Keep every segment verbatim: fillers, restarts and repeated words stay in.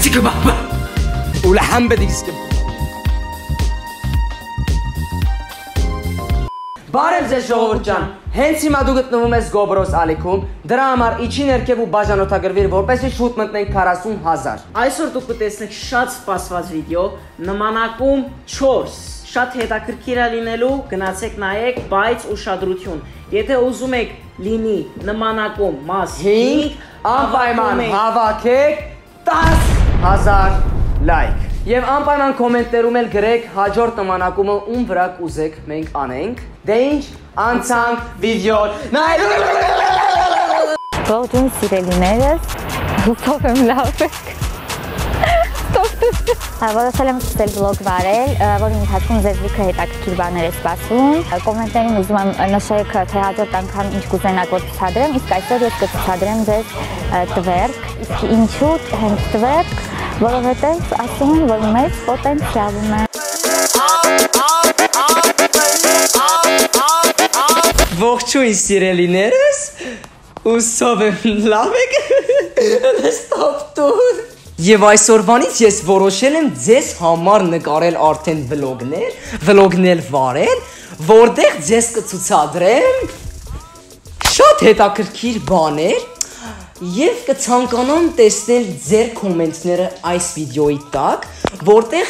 يسكب بابا ولحم بدي يسكب بارم زي شغورجان هنسي ما دوقت نمومس Գոբրոս عليكم درامار ايچي نركب و բաժանորդագրվիր որպեսզի շուտ մտնենք քառասուն հազար այսօր դուք կտեսնեք շատ սպասված վիդեո նմանակում չորս Շատ հետաքրքիր է լինելու, գնացեք նայեք, բայց ուշադրություն, եթե ուզում եք լինի նմանակում մաս հինգ, անպայման հավաքեք տասը հազար լայք Եվ անպայման կոմենտներում էլ գրեք հաջորդ նմանակումը ում վրա կուզեք մենք անենք Դե ինչ, անցանք վիդեոն նայեք Ողջույն սիրելիներս, հուսով եմ լավ եք Որոշել եմ սկսել վլոգ վարել, որի ընթացքում ձեզ լիքը հետաքրքիր բաներ է սպասում։ Կոմենտներին ուզում եմ նշեք, թե հաջորդ անգամ ինչ կուզենաք որ ցուցադրեմ, իսկ այսօր ես կցուցադրեմ ձեզ տվերք, իսկ ինչու հենց տվերք, որովհետև ասում են, որ մեծ պոտենցիալ ունի։ Ողջույն սիրելիներս, հուսով եմ լավ եք։ Ստոպ դուր։ Եվ այսօրվանից ես որոշել եմ ձեզ համար նկարել արդեն վլոգներ, վլոգներ վարել, որտեղ ձեզ կցուցադրեմ շատ հետաքրքիր բաներ եւ կցանկանամ տեսնել ձեր կոմենտները այս վիդեոյի տակ, որտեղ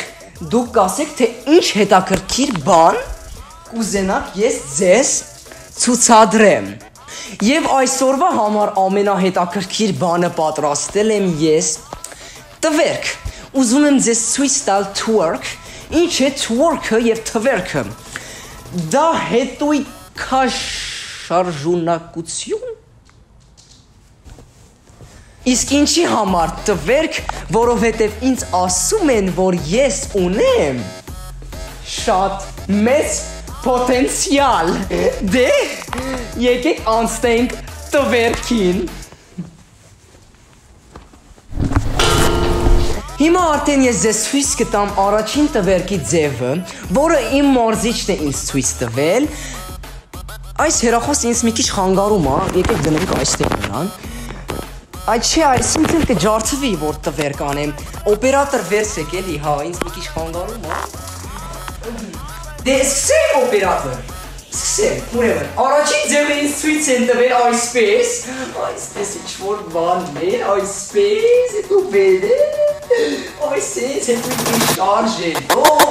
դուք կասեք թե ինչ հետաքրքիր բան կուզենաք ես ձեզ ցուցադրեմ։ Եվ այսօրվա համար ամենահետաքրքիր բանը պատրաստել եմ ես Տվերք, ուզում եմ ձեզ ցույց տալ twerk, ինչ է twerk-ը եւ թվերքը։ Դա հետույ քաշարժունակություն։ Իսկ ինչի համար տվերք, որովհետեւ ինձ ասում են, որ ես ունեմ շատ մեծ պոտենցիալ։ Դե, եկեք անցնենք տվերքին։ Հիմա արդեն ես ձեզ ցույց կտամ առաջին տվերքի ձևը, որը իմ մարզիչն է ինձ ցույց տվել։ Այս հերախոսը ինձ մի քիչ խանգարում է, եկեք դնենք այստեղ նրան։ Այդ չէ, այսինքն կջարդվի, որ տվեր կանեմ։ Օպերատոր վերս եք էլի, հա, ինձ մի քիչ խանգարում է։ Դե սկսեմ օպերատոր։ Սկսեմ, ուրեմն, առաջին ձևը ինձ ցույց են տվել այսպես, այսպես ինչ-որ բան է, այսպես, դու բերես։ Oi, sim, você foi de Jorge. Oh!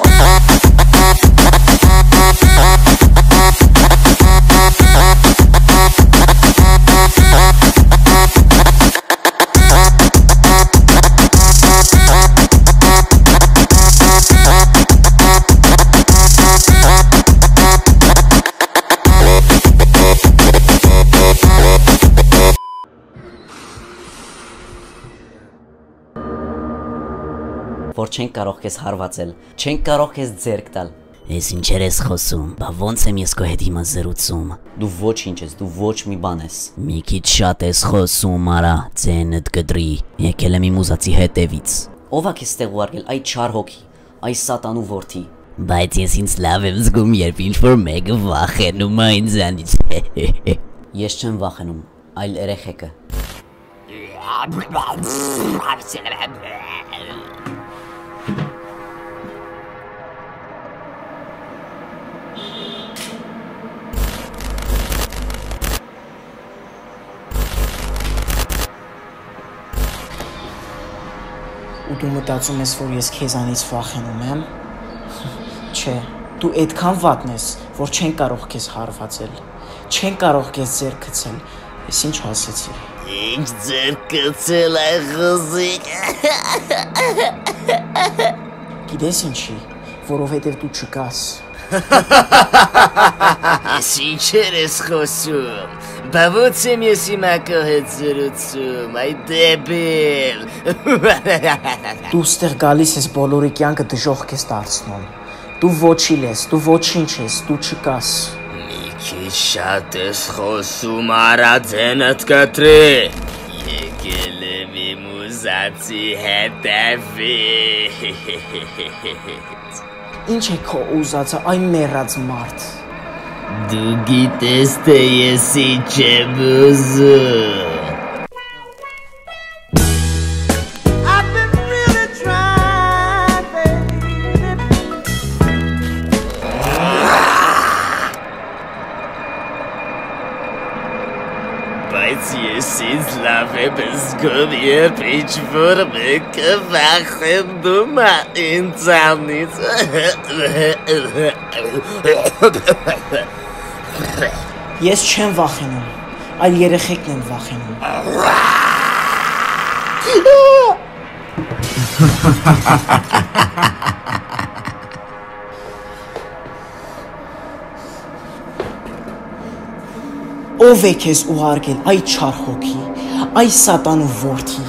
Որ չենք կարող քեզ հարվածել, չենք կարող քեզ ձերք տալ։ Ես ինչեր ես խոսում, բա ոնց եմ ես քո հետ հիմա զրուցում։ Դու ոչինչ ես, դու ոչ մի բան ես։ Մի քիչ շատ ես խոսում, արա, ձենդ կդրի։ Եկել եմ իմ ուզածի հետևից։ Ո՞վ է քեզ տեղ ուղարկել, այ չար հոգի, այ սատանու որդի։ Բայց ես ինձ լավ եմ զգում, երբ ինչ-որ մեկը վախենում է ինձանից։ Ես չեմ վախենում, այլ երեխեքը։ Ու դու մտածում ես, որ ես քեզանից վախենում եմ։ Չէ, դու այդքան վատն ես, որ չեն կարող քեզ հարվածել, չեն կարող քեզ ձեռք գցել։ Ես ինչ ասեցի։ Ինչ ձեռք գցել այս ղզիկը։ Գիտես ինչի, որովհետև դու չկաս։ Ես ինչեր ես խոսում, բա ոնց եմ ես հիմա քո հետ զրուցում, այ դեբիլ։ Դու ստեղ գալիս ես բոլորի կյանքը դժոխք քեզ դարձնում։ Դու ոչիլ ես, դու ոչինչ ես, դու չկաս։ Մի քիչ շատ ես խոսում, արա ձենդ կտրի։ Եկել եմ իմ ուզածի հետևից։ Ինչ է քո ուզածը, այն մեռած մարդ։ Դու գիտես, թե ես ինչ եմ ուզում։ Հազնավեպս գոն երբ ինչ-որմ եք վախենում ա ինձանից։ Ես չեմ վախենում, այլ երեխեքն են վախենում։ Ով է քեզ ուղարկել, այ չար հոգի, այ սատանու որդի,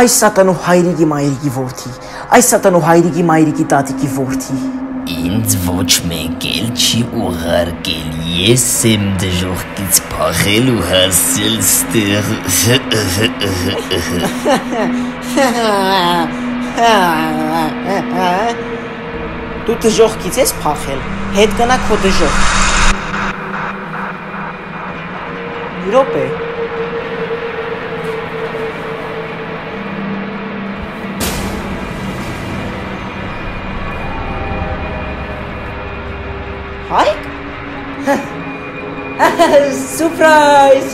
այ սատանու հայրիկի մայրիկի որդի, այ սատանու հայրիկի մայրիկի տատիկի որդի։ Ինձ ոչ մեկ էլ չի ուղարկել, ես եմ դժողքից փախել ու հասել ստեղ։ Դու դժողքից ես փախել, հետ գնա քո դժող։ Europe. Hi? Surprise!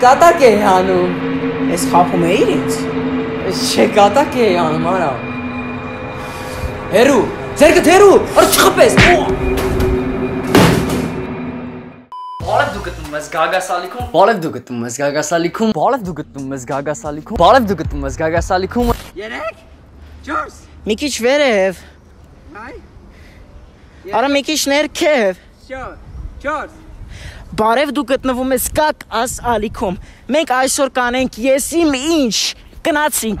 Gata ke hanu? Es khapum ei ins. She gata ke hanu mara. Heru, zerk heru, ar chkhpes. Gaga Salikum, Bollet Dugatum as Gaga Salikum, Bollet Dugatum as Gaga Salikum, Bollet Dugatum as Gaga Salikum. Yerek? George? Mikish Verev. Hi? Ara Mikish Nerkev. Sure. George. Barev Dugatnavum as Gag as Alikum. Make I sorkanek yes im inch. Cannot sink.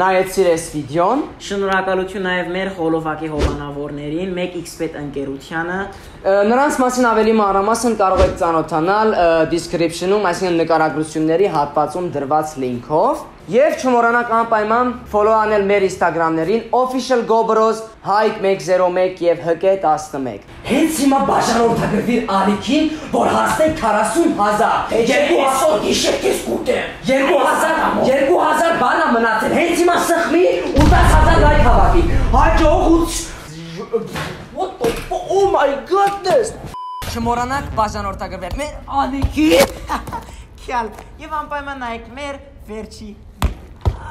նայեցիր այս վիդեոն Շնորհակալություն նաև մեր խոլովակի հովանավորներին մեկ իքս պետ ընկերությանը Նրանց մասին ավելի մանրամասն կարող եք ծանոթանալ description-ում այսինքն նկարագրությունների հատվածում դրված link-ով Եվ չմոռանաք անպայման follow անել մեր Instagram-ներին official gobros hype one zero one եւ h k eleven Հենց հիմա բաժանորդագրվիր ալիքին որ հասնեն forty thousand երկու հազար գիշեր քեզ կուտեմ երկու հազար բանա մնացել հենց հիմա սխմի ու տասնհազար լայք հավաքի հաջող What the fuck oh my goodness Չմոռանաք բաժանորդագրվել մեր ալիքին քյալ եւ անպայման նայեք մեր Verci.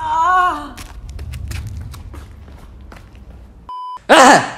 Ah! Ah!